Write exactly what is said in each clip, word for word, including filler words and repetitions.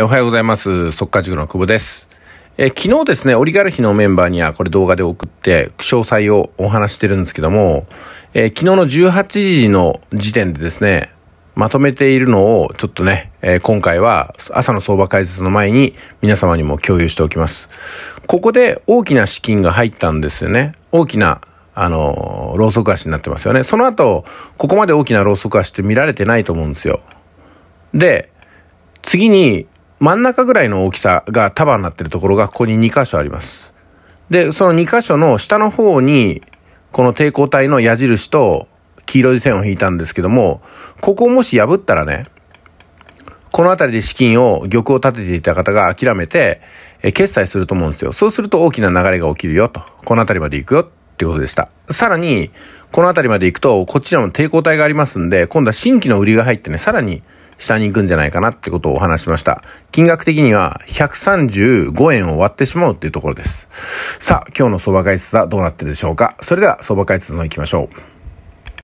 おはようございます。速稼塾の久保です。えー、昨日ですね、オリガルヒのメンバーにはこれ動画で送って、詳細をお話してるんですけども、えー、昨日のじゅうはちじの時点でですね、まとめているのをちょっとね、えー、今回は朝の相場解説の前に皆様にも共有しておきます。ここで大きな資金が入ったんですよね。大きな、あのー、ロウソク足になってますよね。その後、ここまで大きなロウソク足って見られてないと思うんですよ。で、次に、真ん中ぐらいの大きさが束になっているところがここにに箇所あります。で、そのに箇所の下の方に、この抵抗体の矢印と黄色い線を引いたんですけども、ここをもし破ったらね、この辺りで資金を、玉を立てていた方が諦めて、え決済すると思うんですよ。そうすると大きな流れが起きるよと。この辺りまで行くよっていうことでした。さらに、この辺りまで行くと、こっちにも抵抗体がありますんで、今度は新規の売りが入ってね、さらに、下に行くんじゃないかなってことをお話しました。金額的にはひゃくさんじゅうごえんを割ってしまうっていうところです。さあ、今日の相場解説はどうなってるでしょうか。それでは相場解説の方行きましょう。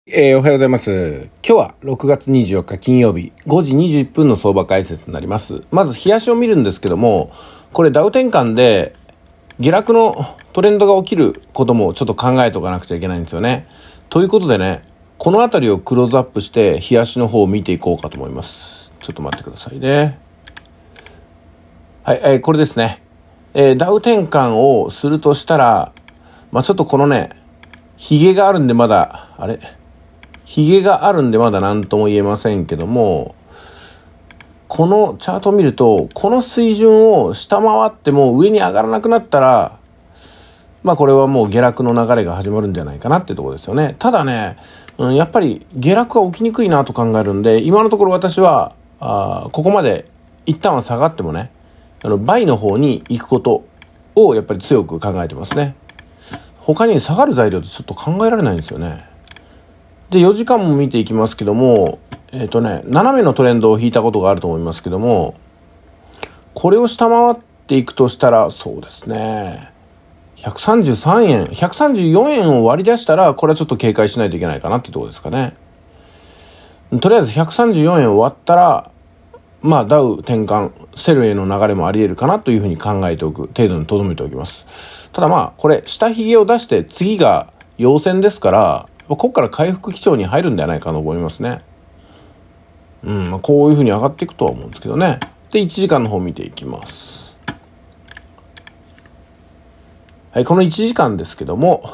えー、おはようございます。今日はろくがつにじゅうよっか金曜日ごじにじゅういっぷんの相場解説になります。まず日足を見るんですけども、これダウ転換で下落のトレンドが起きることもちょっと考えておかなくちゃいけないんですよね。ということでね、この辺りをクローズアップして、日足の方を見ていこうかと思います。ちょっと待ってくださいね。はい、えー、これですね。えー、ダウ転換をするとしたら、まあ、ちょっとこのね、髭があるんでまだ、あれ？髭があるんでまだ何とも言えませんけども、このチャートを見ると、この水準を下回っても上に上がらなくなったら、まあこれはもう下落の流れが始まるんじゃないかなってところですよね。ただね、うん、やっぱり下落は起きにくいなと考えるんで、今のところ私は、あここまで一旦は下がってもね、あの、バイの方に行くことをやっぱり強く考えてますね。他に下がる材料ってちょっと考えられないんですよね。で、よじかんも見ていきますけども、えっ、ー、とね、斜めのトレンドを引いたことがあると思いますけども、これを下回っていくとしたら、そうですね。ひゃくさんじゅうさんえん、ひゃくさんじゅうよえんを割り出したら、これはちょっと警戒しないといけないかなっていうところですかね。とりあえずひゃくさんじゅうよえんを割ったら、まあダウ転換、セルへの流れもあり得るかなというふうに考えておく程度に留めておきます。ただまあ、これ、下髭を出して次が陽線ですから、ここから回復基調に入るんじゃないかと思いますね。うん、こういうふうに上がっていくとは思うんですけどね。で、いちじかんの方見ていきます。はい、このいちじかんですけども、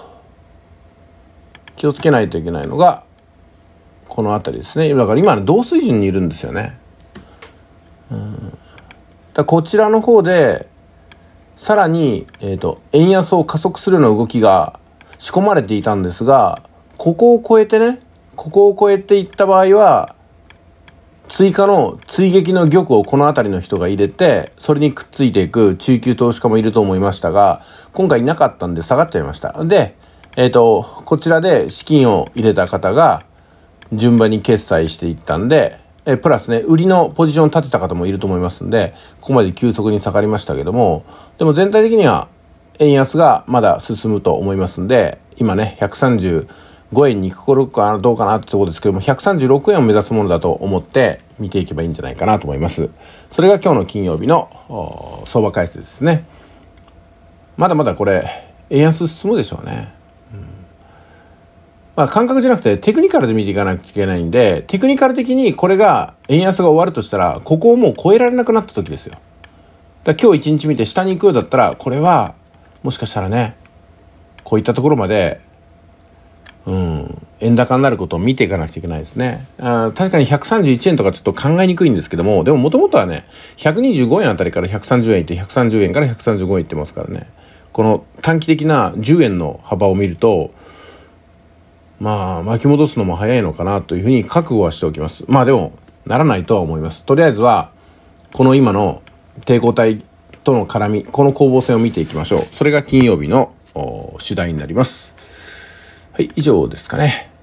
気をつけないといけないのが、この辺りですね。だから今の同水準にいるんですよね。うん、だこちらの方で、さらに、えっと、円安を加速するような動きが仕込まれていたんですが、ここを超えてね、ここを超えていった場合は、追加の追撃の玉をこの辺りの人が入れて、それにくっついていく中級投資家もいると思いましたが、今回いなかったんで下がっちゃいました。で、えっと、こちらで資金を入れた方が順番に決済していったんで、え、プラスね、売りのポジション立てた方もいると思いますんで、ここまで急速に下がりましたけども、でも全体的には円安がまだ進むと思いますんで、今ね、ひゃくさんじゅうごえんに行く頃かどうかなってところですけども、ひゃくさんじゅうろくえんを目指すものだと思って見ていけばいいんじゃないかなと思います。それが今日の金曜日の相場解説ですね。まだまだこれ、円安進むでしょうね。うん、まあ感覚じゃなくてテクニカルで見ていかなきゃいけないんで、テクニカル的にこれが円安が終わるとしたら、ここをもう超えられなくなった時ですよ。だ今日一日見て下に行くようだったら、これはもしかしたらね、こういったところまでうん、円高になることを見ていかなくちゃいけないですね。あ確かにひゃくさんじゅういちえんとかちょっと考えにくいんですけども、でももともとはね、ひゃくにじゅうごえんあたりからひゃくさんじゅうえんいって、ひゃくさんじゅうえんからひゃくさんじゅうごえんいってますからね。この短期的なじゅうえんの幅を見ると、まあ、巻き戻すのも早いのかなというふうに覚悟はしておきます。まあでも、ならないとは思います。とりあえずは、この今の抵抗体との絡み、この攻防戦を見ていきましょう。それが金曜日の主題になります。はい、以上ですかね。